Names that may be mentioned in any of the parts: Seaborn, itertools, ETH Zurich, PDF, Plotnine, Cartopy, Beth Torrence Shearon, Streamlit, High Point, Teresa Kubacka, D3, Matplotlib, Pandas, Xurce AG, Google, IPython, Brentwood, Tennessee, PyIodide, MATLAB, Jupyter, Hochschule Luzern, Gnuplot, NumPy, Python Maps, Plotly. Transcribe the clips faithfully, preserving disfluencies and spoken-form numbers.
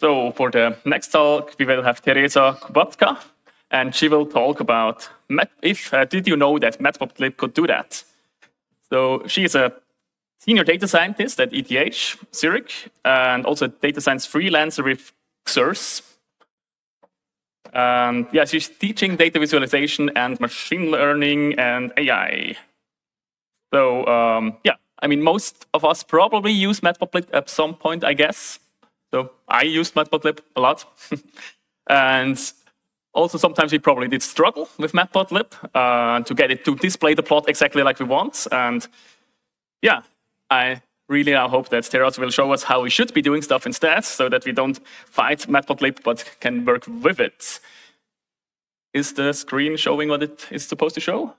So for the next talk, we will have Teresa Kubacka, and she will talk about if uh, did you know that Matplotlib could do that? So she is a senior data scientist at E T H Zurich, and also a data science freelancer with Xurce. Um, yeah, she's teaching data visualization and machine learning and A I. So um, yeah, I mean, most of us probably use Matplotlib at some point, I guess. So I used Matplotlib a lot, and also sometimes we probably did struggle with Matplotlib uh, to get it to display the plot exactly like we want. And yeah, I really now hope that Teresa will show us how we should be doing stuff instead, so that we don't fight Matplotlib but can work with it. Is the screen showing what it is supposed to show?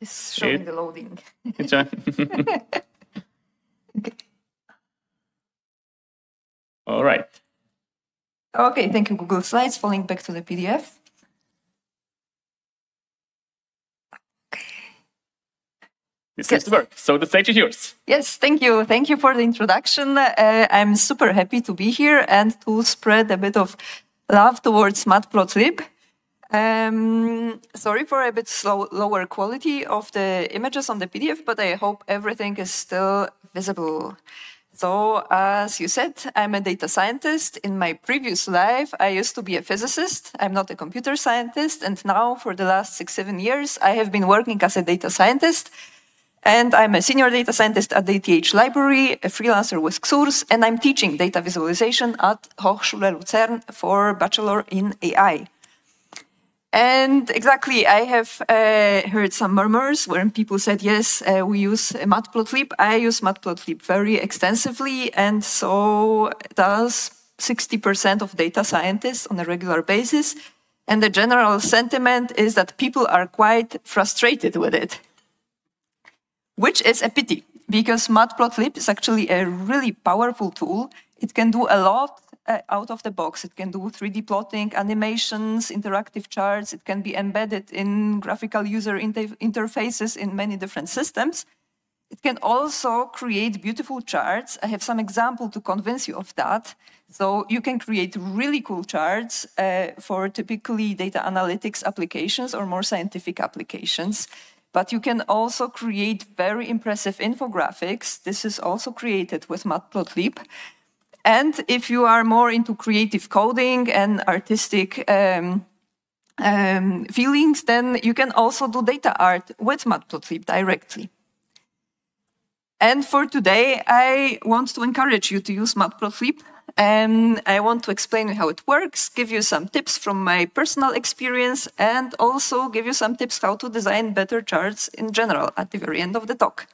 It's showing it, the loading. Okay. All right. Okay, thank you, Google Slides, for link back to the P D F. This seems to work. So the stage is yours. Yes, thank you. Thank you for the introduction. Uh, I'm super happy to be here and to spread a bit of love towards Matplotlib. Um, sorry for a bit slow, lower quality of the images on the P D F, but I hope everything is still visible. So, as you said, I'm a data scientist. In my previous life, I used to be a physicist. I'm not a computer scientist. And now, for the last six, seven years, I have been working as a data scientist. And I'm a senior data scientist at the E T H library, a freelancer with Xurce, and I'm teaching data visualization at Hochschule Luzern for Bachelor in A I. And exactly, I have uh, heard some murmurs when people said, yes, uh, we use Matplotlib. I use Matplotlib very extensively, and so does sixty percent of data scientists on a regular basis. And the general sentiment is that people are quite frustrated with it, which is a pity, because Matplotlib is actually a really powerful tool. It can do a lot uh, out of the box. It can do three D plotting, animations, interactive charts. It can be embedded in graphical user inter interfaces in many different systems. It can also create beautiful charts. I have some example to convince you of that. So you can create really cool charts uh, for typically data analytics applications or more scientific applications. But you can also create very impressive infographics. This is also created with Matplotlib. And if you are more into creative coding and artistic um, um, feelings, then you can also do data art with Matplotlib directly. And for today, I want to encourage you to use Matplotlib. Um, I want to explain how it works, give you some tips from my personal experience, and also give you some tips how to design better charts in general at the very end of the talk.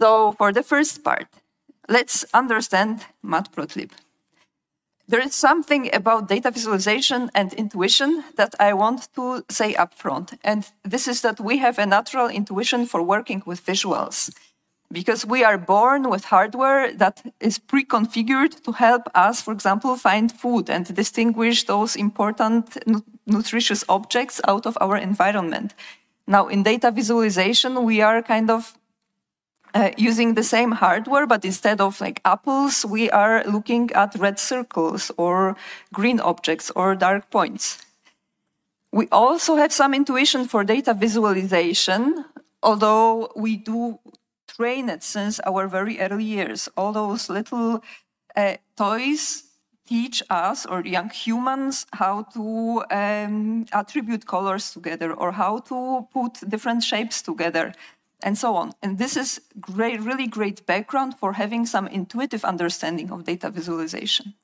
So for the first part, let's understand Matplotlib. There is something about data visualization and intuition that I want to say upfront, and this is that we have a natural intuition for working with visuals, because we are born with hardware that is pre-configured to help us, for example, find food and distinguish those important nu- nutritious objects out of our environment. Now, in data visualization, we are kind of uh, using the same hardware, but instead of like apples, we are looking at red circles or green objects or dark points. We also have some intuition for data visualization, although we do trained since our very early years. All those little uh, toys teach us, or young humans, how to um, attribute colors together or how to put different shapes together and so on. And this is great, really great background for having some intuitive understanding of data visualization.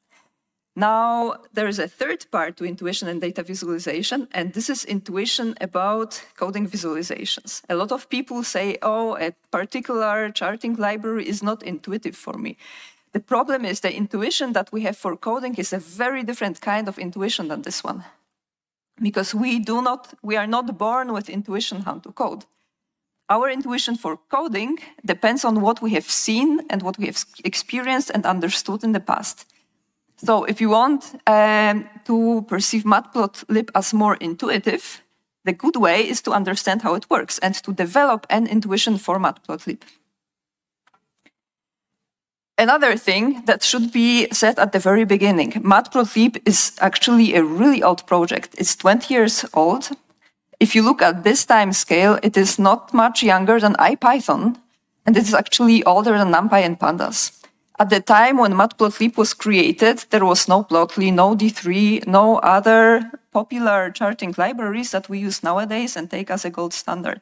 Now, there is a third part to intuition and data visualization, and this is intuition about coding visualizations. A lot of people say, oh, a particular charting library is not intuitive for me. The problem is the intuition that we have for coding is a very different kind of intuition than this one, because we do not, we are not born with intuition how to code. Our intuition for coding depends on what we have seen and what we have experienced and understood in the past. So if you want um, to perceive Matplotlib as more intuitive, the good way is to understand how it works and to develop an intuition for Matplotlib. Another thing that should be said at the very beginning, Matplotlib is actually a really old project. It's twenty years old. If you look at this time scale, it is not much younger than IPython, and it is actually older than NumPy and Pandas. At the time when Matplotlib was created, there was no Plotly, no D three, no other popular charting libraries that we use nowadays and take as a gold standard.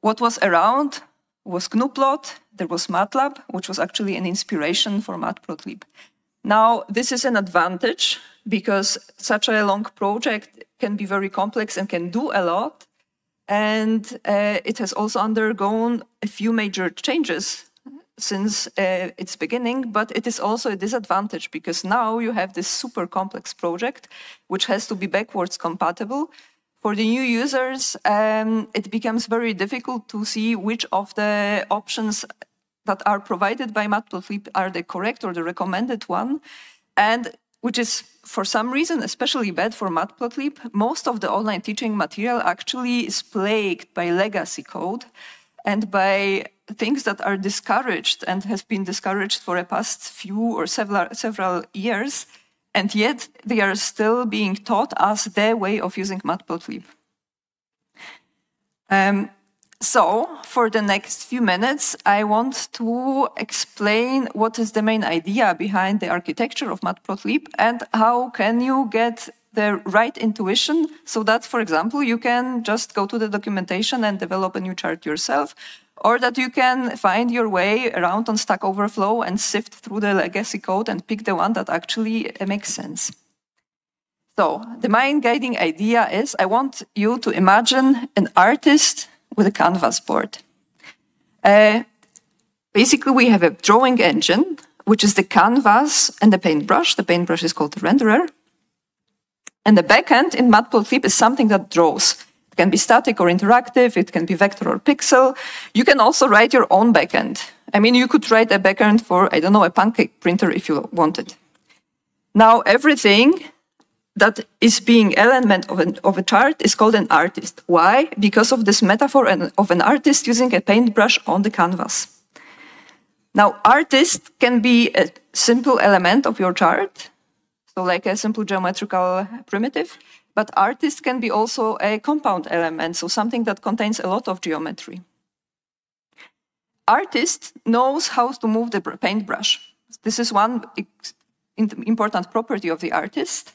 What was around was Gnuplot, there was MATLAB, which was actually an inspiration for Matplotlib. Now, this is an advantage because such a long project can be very complex and can do a lot. And uh, it has also undergone a few major changes since uh, its beginning, but it is also a disadvantage because now you have this super complex project, which has to be backwards compatible. For the new users, um, it becomes very difficult to see which of the options that are provided by Matplotlib are the correct or the recommended one, and which is for some reason especially bad for Matplotlib. Most of the online teaching material actually is plagued by legacy code and by things that are discouraged and has been discouraged for the past few or several, several years, and yet they are still being taught as their way of using Matplotlib. Um, so, for the next few minutes, I want to explain what is the main idea behind the architecture of Matplotlib and how can you get the right intuition so that, for example, you can just go to the documentation and develop a new chart yourself, or that you can find your way around on Stack Overflow and sift through the legacy code and pick the one that actually makes sense. So the main guiding idea is I want you to imagine an artist with a canvas board. Uh, basically, we have a drawing engine, which is the canvas and the paintbrush. The paintbrush is called the renderer. And the backend in Matplotlib is something that draws. It can be static or interactive, it can be vector or pixel. You can also write your own backend. I mean, you could write a backend for, I don't know, a pancake printer if you wanted. Now, everything that is being element of, an, of a chart is called an artist. Why? Because of this metaphor of an artist using a paintbrush on the canvas. Now, artist can be a simple element of your chart, so like a simple geometrical primitive. But artist can be also a compound element, so something that contains a lot of geometry. Artist knows how to move the paintbrush. This is one important property of the artist.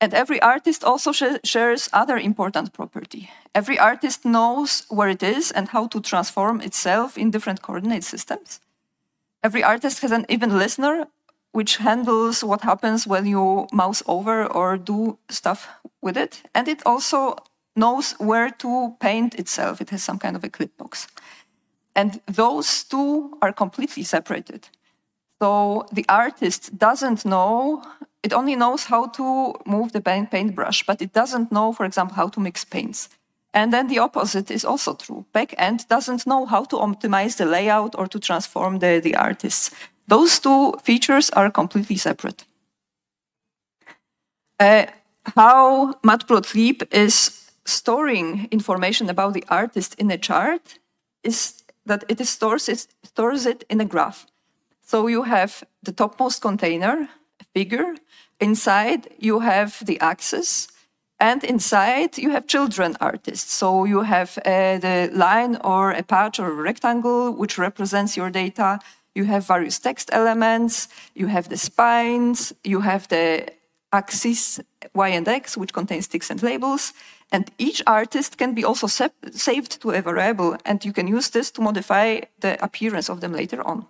And every artist also sh- shares other important property. Every artist knows where it is and how to transform itself in different coordinate systems. Every artist has an even listener, which handles what happens when you mouse over or do stuff with it. And it also knows where to paint itself. It has some kind of a clip box. And those two are completely separated. So the artist doesn't know, it only knows how to move the paintbrush, but it doesn't know, for example, how to mix paints. And then the opposite is also true. Backend doesn't know how to optimize the layout or to transform the, the artists. Those two features are completely separate. Uh, how Matplotlib is storing information about the artist in a chart is that it stores it, stores it in a graph. So you have the topmost container, a figure. Inside, you have the axis. And inside, you have children artists. So you have uh, the line or a patch or a rectangle, which represents your data. You have various text elements, you have the spines, you have the axis Y and X, which contains ticks and labels. And each artist can be also saved to a variable, and you can use this to modify the appearance of them later on.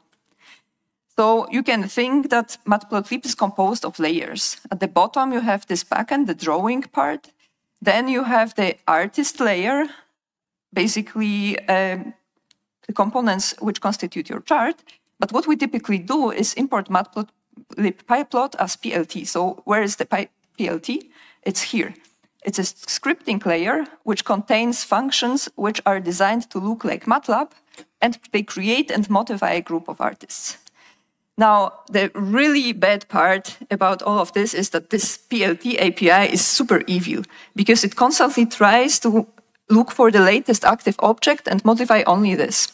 So you can think that Matplotlib is composed of layers. At the bottom, you have this backend, the drawing part. Then you have the artist layer, basically um, the components which constitute your chart. But what we typically do is import matplotlib pyplot as P L T. So where is the P L T? It's here. It's a scripting layer which contains functions which are designed to look like MATLAB, and they create and modify a group of artists. Now, the really bad part about all of this is that this P L T A P I is super evil because it constantly tries to look for the latest active object and modify only this.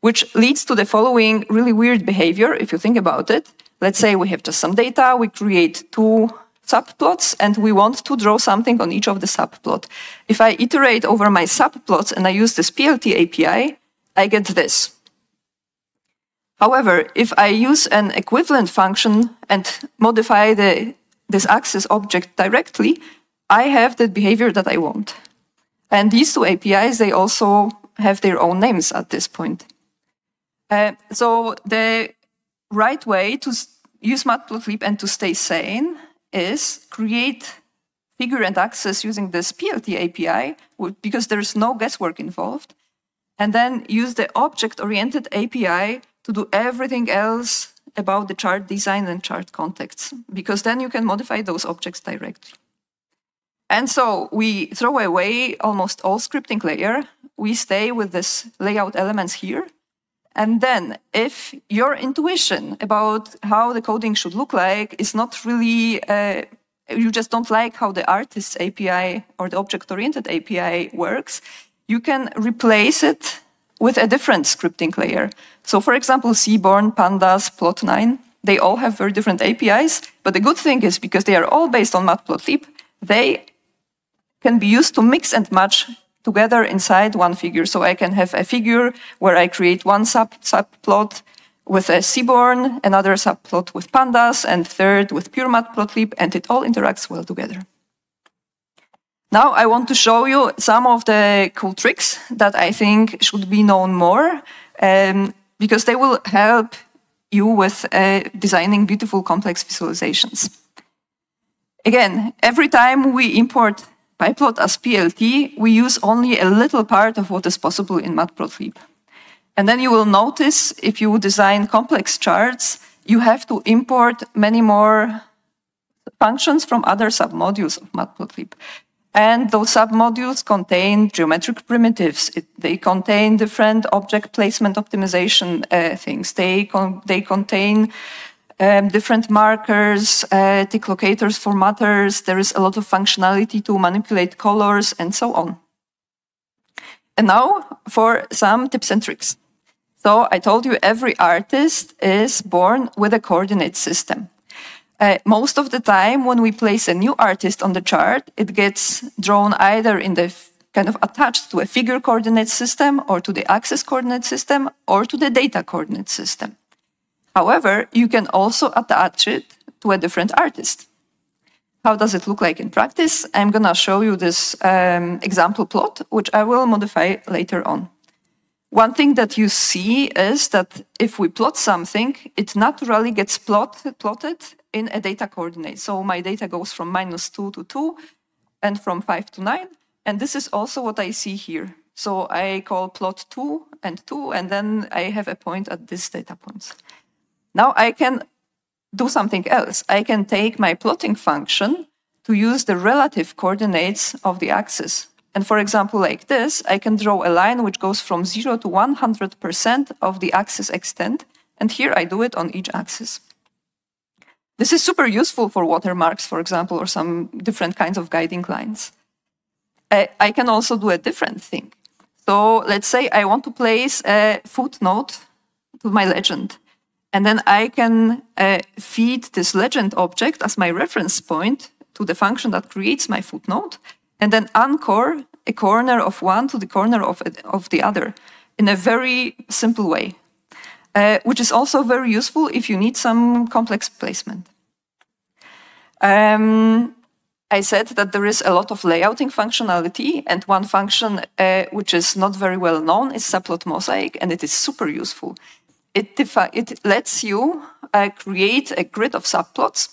which leads to the following really weird behavior, if you think about it. Let's say we have just some data, we create two subplots, and we want to draw something on each of the subplot. If I iterate over my subplots and I use this P L T A P I, I get this. However, if I use an equivalent function and modify the, this axis object directly, I have the behavior that I want. And these two A P Is, they also have their own names at this point. Uh, so the right way to use Matplotlib and to stay sane is create figure and axis using this P L T A P I, because there is no guesswork involved, and then use the object-oriented A P I to do everything else about the chart design and chart contexts, because then you can modify those objects directly. And so we throw away almost all scripting layer. We stay with this layout elements here. And then if your intuition about how the coding should look like is not really, uh, you just don't like how the artist's A P I or the object-oriented A P I works, you can replace it with a different scripting layer. So for example, Seaborn, Pandas, Plotnine, they all have very different A P Is. But the good thing is, because they are all based on Matplotlib, they can be used to mix and match together inside one figure. So I can have a figure where I create one sub subplot with a Seaborn, another subplot with Pandas, and third with pure Matplotlib, and it all interacts well together. Now I want to show you some of the cool tricks that I think should be known more, um, because they will help you with uh, designing beautiful complex visualizations. Again, every time we import PyPlot as P L T, we use only a little part of what is possible in Matplotlib. And then you will notice, if you design complex charts, you have to import many more functions from other submodules of Matplotlib. And those submodules contain geometric primitives. It, they contain different object placement optimization uh, things. They, con they contain Um, different markers, uh, tick locators, formatters. There is a lot of functionality to manipulate colors and so on. And now for some tips and tricks. So I told you every artist is born with a coordinate system. Uh, most of the time when we place a new artist on the chart, it gets drawn either in the kind of attached to a figure coordinate system or to the axis coordinate system or to the data coordinate system. However, you can also attach it to a different artist. How does it look like in practice? I'm going to show you this um, example plot, which I will modify later on. One thing that you see is that if we plot something, it naturally gets plot, plotted in a data coordinate. So my data goes from minus two to two and from five to nine. And this is also what I see here. So I call plot two and two, and then I have a point at these data points. Now I can do something else. I can take my plotting function to use the relative coordinates of the axis. And for example, like this, I can draw a line which goes from zero to one hundred percent of the axis extent. And here I do it on each axis. This is super useful for watermarks, for example, or some different kinds of guiding lines. I, I can also do a different thing. So let's say I want to place a footnote to my legend. And then I can uh, feed this legend object as my reference point to the function that creates my footnote, and then anchor a corner of one to the corner of, of the other in a very simple way, uh, which is also very useful if you need some complex placement. Um, I said that there is a lot of layouting functionality, and one function uh, which is not very well known is subplot mosaic, and it is super useful. It, it lets you uh, create a grid of subplots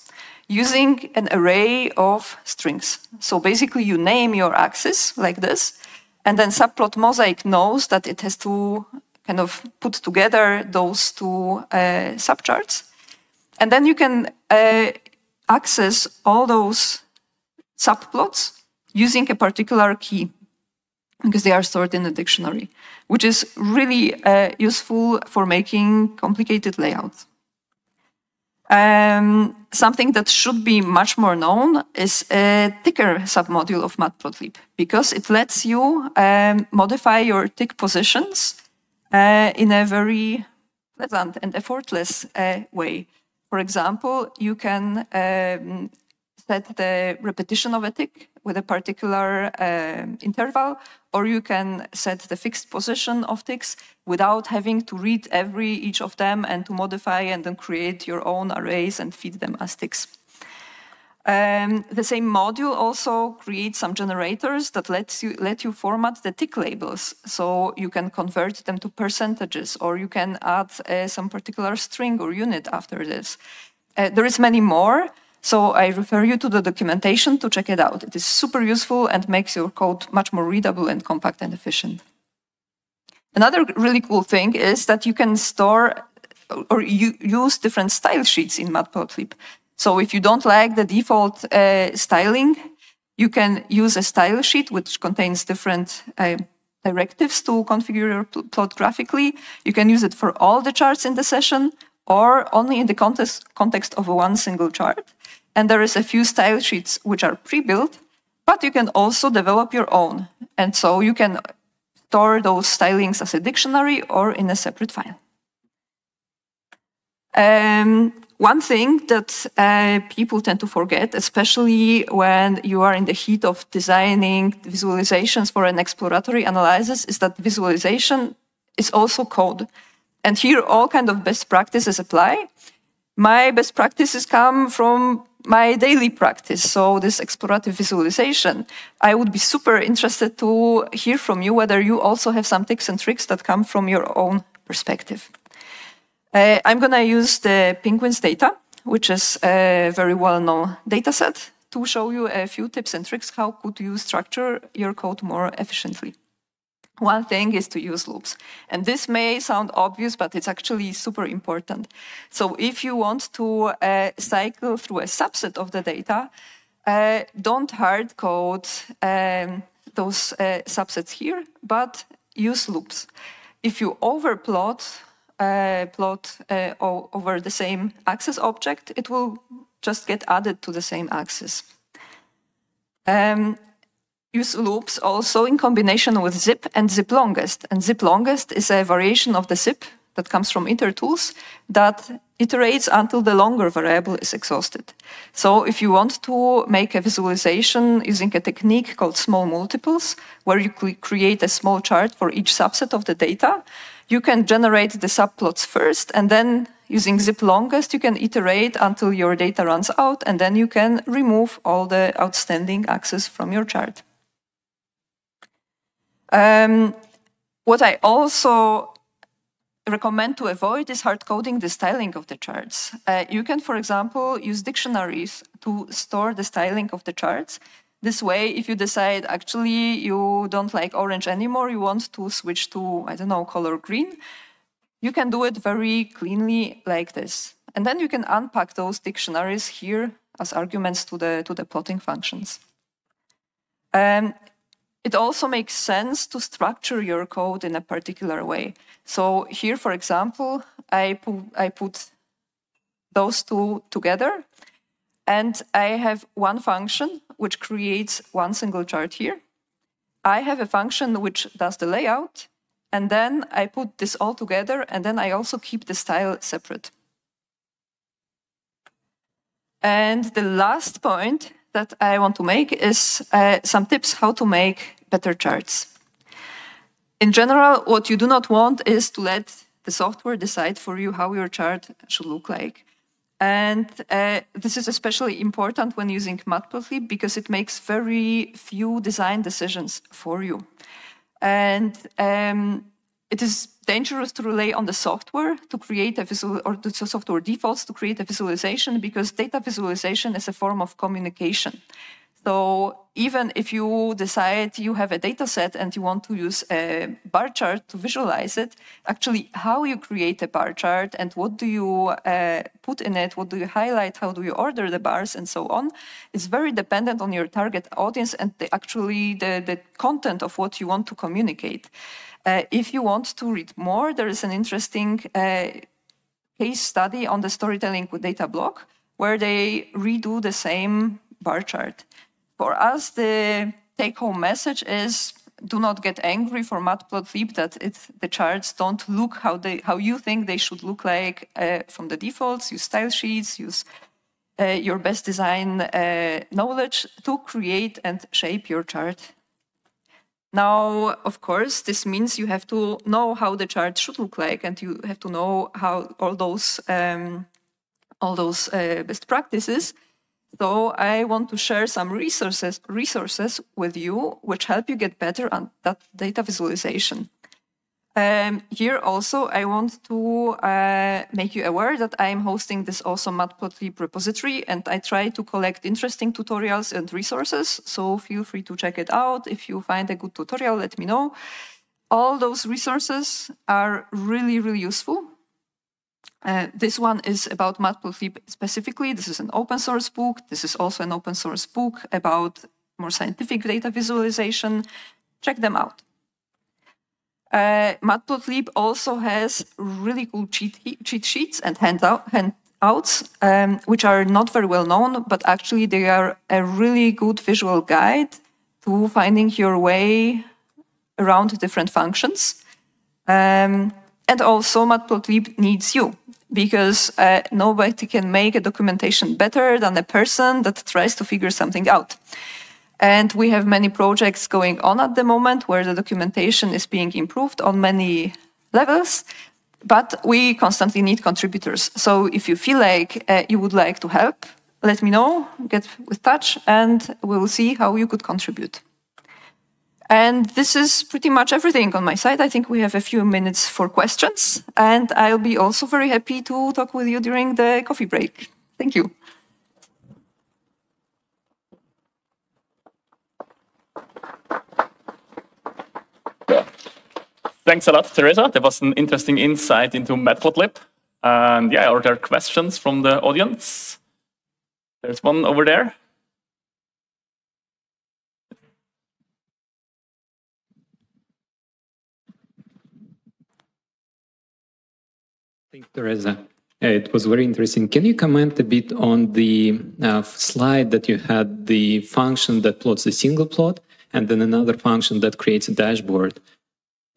using an array of strings. So basically you name your axis like this, and then subplot mosaic knows that it has to kind of put together those two uh, subcharts. And then you can uh, access all those subplots using a particular key, because they are stored in a dictionary, which is really uh, useful for making complicated layouts. Um, something that should be much more known is a ticker submodule of Matplotlib, because it lets you um, modify your tick positions uh, in a very pleasant and effortless uh, way. For example, you can um, set the repetition of a tick with a particular uh, interval, or you can set the fixed position of ticks without having to read every each of them and to modify and then create your own arrays and feed them as ticks. Um, the same module also creates some generators that lets you, let you format the tick labels, so you can convert them to percentages, or you can add uh, some particular string or unit after this. Uh, there is many more. So I refer you to the documentation to check it out. It is super useful and makes your code much more readable and compact and efficient. Another really cool thing is that you can store or you use different style sheets in Matplotlib. So if you don't like the default uh, styling, you can use a style sheet which contains different uh, directives to configure your pl plot graphically. You can use it for all the charts in the session, or only in the context, context of one single chart. And there is a few style sheets which are pre-built, but you can also develop your own. And so you can store those stylings as a dictionary or in a separate file. Um, one thing that uh, people tend to forget, especially when you are in the heat of designing visualizations for an exploratory analysis, is that visualization is also code. And here, all kind of best practices apply. My best practices come from my daily practice, so this explorative visualization. I would be super interested to hear from you whether you also have some tips and tricks that come from your own perspective. Uh, I'm going to use the Penguins data, which is a very well-known data set, to show you a few tips and tricks how could you structure your code more efficiently. One thing is to use loops. And this may sound obvious, but it's actually super important. So if you want to uh, cycle through a subset of the data, uh, don't hard code um, those uh, subsets here, but use loops. If you overplot uh, plot uh, over the same axis object, it will just get added to the same axis. Um, Use loops also in combination with zip and zip longest. And zip longest is a variation of the zip that comes from itertools that iterates until the longer variable is exhausted. So if you want to make a visualization using a technique called small multiples, where you create a small chart for each subset of the data, you can generate the subplots first, and then using zip longest, you can iterate until your data runs out, and then you can remove all the outstanding axes from your chart. Um, what I also recommend to avoid is hard coding the styling of the charts. Uh, you can, for example, use dictionaries to store the styling of the charts. This way, if you decide actually you don't like orange anymore, you want to switch to, I don't know, color green, you can do it very cleanly like this. And then you can unpack those dictionaries here as arguments to the, to the plotting functions. Um, It also makes sense to structure your code in a particular way. So here, for example, I, pu I put those two together, and I have one function which creates one single chart here. I have a function which does the layout, and then I put this all together, and then I also keep the style separate. And the last point that I want to make is uh, some tips how to make better charts. In general, what you do not want is to let the software decide for you how your chart should look like. And uh, this is especially important when using Matplotlib because it makes very few design decisions for you. And um, it is dangerous to rely on the software to create a visual, or the software defaults to create a visualization, because data visualization is a form of communication. So even if you decide you have a data set and you want to use a bar chart to visualize it, actually how you create a bar chart and what do you uh, put in it, what do you highlight, how do you order the bars and so on, is very dependent on your target audience and the, actually the, the content of what you want to communicate. Uh, if you want to read more, there is an interesting uh, case study on the storytelling with data block, where they redo the same bar chart. For us, the take-home message is do not get angry for Matplotlib that it's, the charts don't look how they how you think they should look like uh, from the defaults. Use style sheets, use uh, your best design uh, knowledge to create and shape your chart. Now, of course, this means you have to know how the chart should look like, and you have to know how all those um, all those uh, best practices. So I want to share some resources resources with you, which help you get better at that data visualization. Um, here also, I want to uh, make you aware that I am hosting this awesome Matplotlib repository, and I try to collect interesting tutorials and resources. So feel free to check it out. If you find a good tutorial, let me know. All those resources are really, really useful. Uh, this one is about Matplotlib specifically. This is an open source book. This is also an open source book about more scientific data visualization. Check them out. Uh, Matplotlib also has really cool cheat, cheat sheets and handout, handouts, um, which are not very well known, but actually they are a really good visual guide to finding your way around different functions. Um, and also Matplotlib needs you, because uh, nobody can make a documentation better than a person that tries to figure something out. And we have many projects going on at the moment where the documentation is being improved on many levels, but we constantly need contributors. So if you feel like uh, you would like to help, let me know, get in touch, and we will see how you could contribute. And this is pretty much everything on my side. I think we have a few minutes for questions, and I'll be also very happy to talk with you during the coffee break. Thank you. Yeah. Thanks a lot, Teresa. That was an interesting insight into Matplotlib. And yeah, are there questions from the audience? There's one over there. Thank you, Teresa. It was very interesting. Can you comment a bit on the uh, slide that you had, the function that plots the single plot, and then another function that creates a dashboard?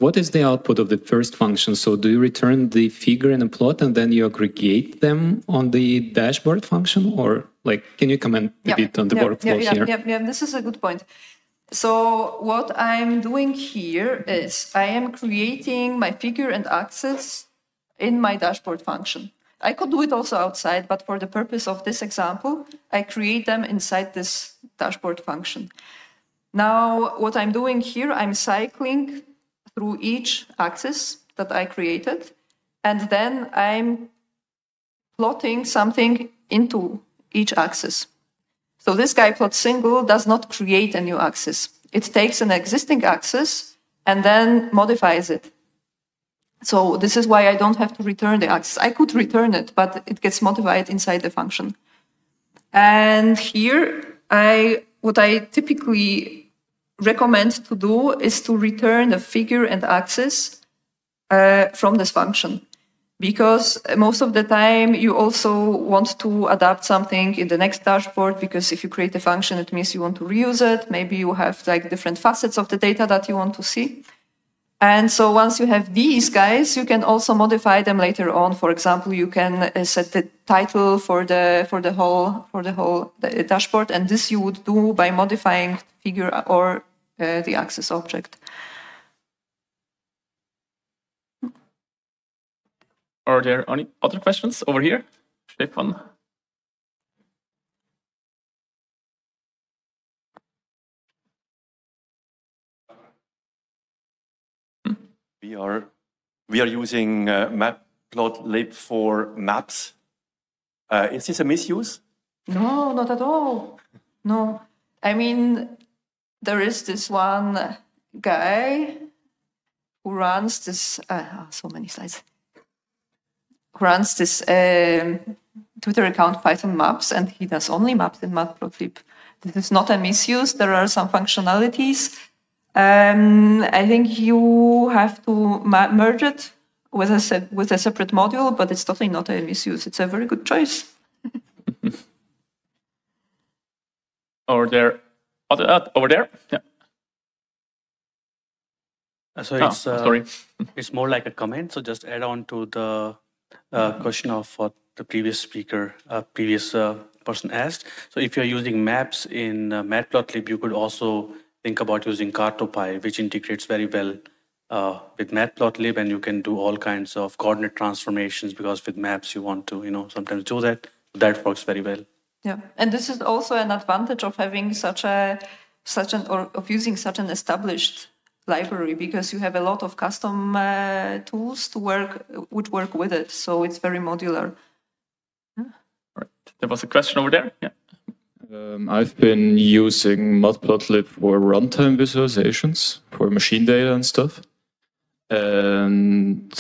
What is the output of the first function? So do you return the figure and a plot, and then you aggregate them on the dashboard function? Or like, can you comment a yeah. bit on the yeah. workflow yeah. here? Yeah. Yeah. yeah, this is a good point. So what I'm doing here is I am creating my figure and axis in my dashboard function. I could do it also outside, but for the purpose of this example, I create them inside this dashboard function. Now, what I'm doing here, I'm cycling through each axis that I created, and then I'm plotting something into each axis. So this guy, plot single, does not create a new axis. It takes an existing axis and then modifies it. So this is why I don't have to return the axis. I could return it, but it gets modified inside the function. And here, I... what I typically recommend to do is to return the figure and axis uh, from this function, because most of the time you also want to adapt something in the next dashboard, because if you create a function, it means you want to reuse it. Maybe you have like different facets of the data that you want to see. And so once you have these guys, you can also modify them later on. For example, you can uh, set the title for the for the whole for the whole the dashboard, and this you would do by modifying figure or uh, the axis object. Are there any other questions over here? Stefan. We are, we are using uh, Matplotlib for maps. Uh, is this a misuse? No, not at all. No. I mean, there is this one guy who runs this, uh, so many slides, who runs this uh, Twitter account, Python Maps, and he does only maps in Matplotlib. This is not a misuse. There are some functionalities. Um, I think you have to merge it with a, with a separate module, but it's totally not a misuse. It's a very good choice. Over there. Over there. Yeah. So it's oh, sorry. Uh, it's more like a comment. So just add on to the uh, question of what the previous speaker, uh, previous uh, person asked. So if you're using maps in uh, Matplotlib, you could also think about using Cartopy, which integrates very well uh, with Matplotlib, and you can do all kinds of coordinate transformations because with maps you want to, you know, sometimes do that. That works very well. Yeah, and this is also an advantage of having such a such an or of using such an established library, because you have a lot of custom uh, tools to work would work with it, so it's very modular. Yeah. Right. There was a question over there. Yeah. Um, I've been using Matplotlib for runtime visualizations for machine data and stuff, and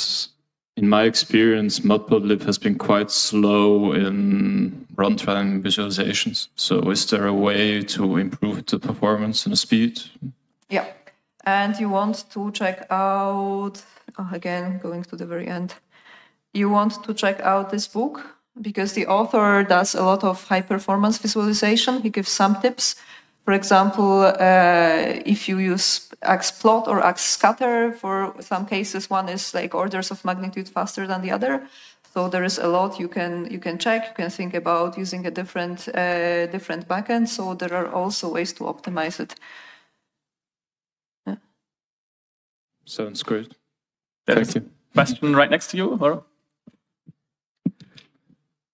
in my experience, Matplotlib has been quite slow in runtime visualizations. So, is there a way to improve the performance and the speed? Yeah. And you want to check out, oh, again, going to the very end, you want to check out this book because the author does a lot of high performance visualization. He gives some tips. For example, uh, if you use Xplot or Xscatter, for some cases, one is like orders of magnitude faster than the other. So there is a lot you can you can check. You can think about using a different uh, different backend. So there are also ways to optimize it. Sounds great. There's Thank you. Question right next to you, Laura.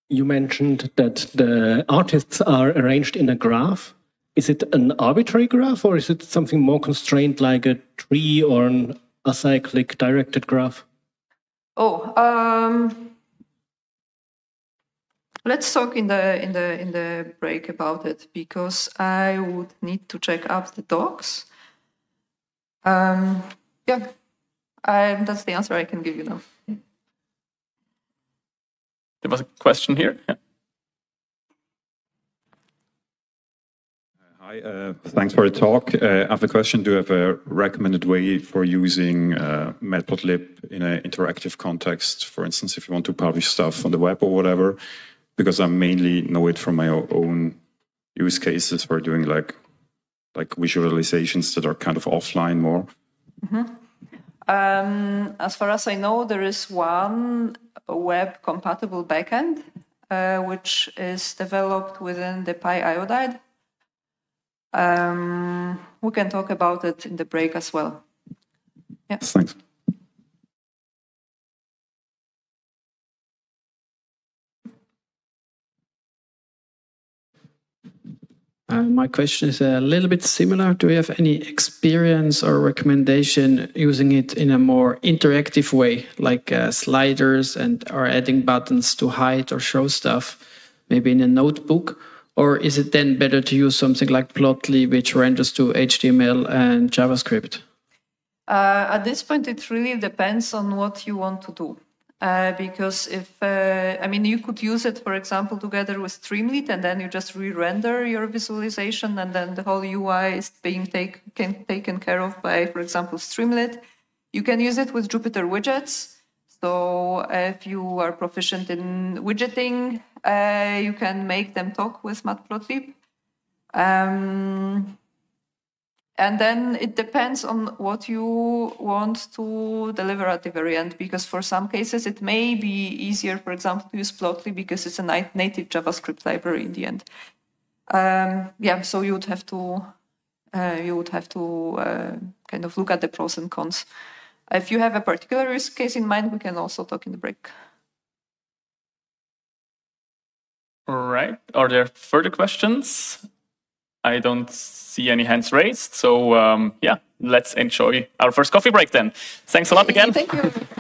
You mentioned that the artists are arranged in a graph. Is it an arbitrary graph, or is it something more constrained like a tree or an acyclic directed graph? Oh, um, let's talk in the in the in the break about it, because I would need to check up the docs. Um, Yeah, um, that's the answer I can give you now. There was a question here. Yeah. Hi, uh, thanks for the talk. Uh, I have a question. Do you have a recommended way for using uh, Matplotlib in an interactive context? For instance, if you want to publish stuff on the web or whatever, because I mainly know it from my own use cases for doing like like visualizations that are kind of offline more. Mm-hmm. Um, as far as I know, there is one web-compatible backend uh, which is developed within the PyIodide. Um, we can talk about it in the break as well. Yeah. Thanks. Uh, my question is a little bit similar. Do you have any experience or recommendation using it in a more interactive way, like uh, sliders and or adding buttons to hide or show stuff, maybe in a notebook? Or is it then better to use something like Plotly, which renders to H T M L and JavaScript? Uh, at this point, it really depends on what you want to do. Uh, because if, uh, I mean, you could use it, for example, together with Streamlit, and then you just re-render your visualization, and then the whole U I is being take, can, taken care of by, for example, Streamlit. You can use it with Jupyter widgets. So if you are proficient in widgeting, uh, you can make them talk with Matplotlib. Um, And then it depends on what you want to deliver at the very end, because for some cases it may be easier, for example, to use Plotly because it's a native JavaScript library in the end. Um, yeah, so you would have to uh, you would have to uh, kind of look at the pros and cons. If you have a particular use case in mind, we can also talk in the break. All right. Are there further questions? I don't see any hands raised. So, um, yeah, let's enjoy our first coffee break then. Thanks a lot again. Thank you.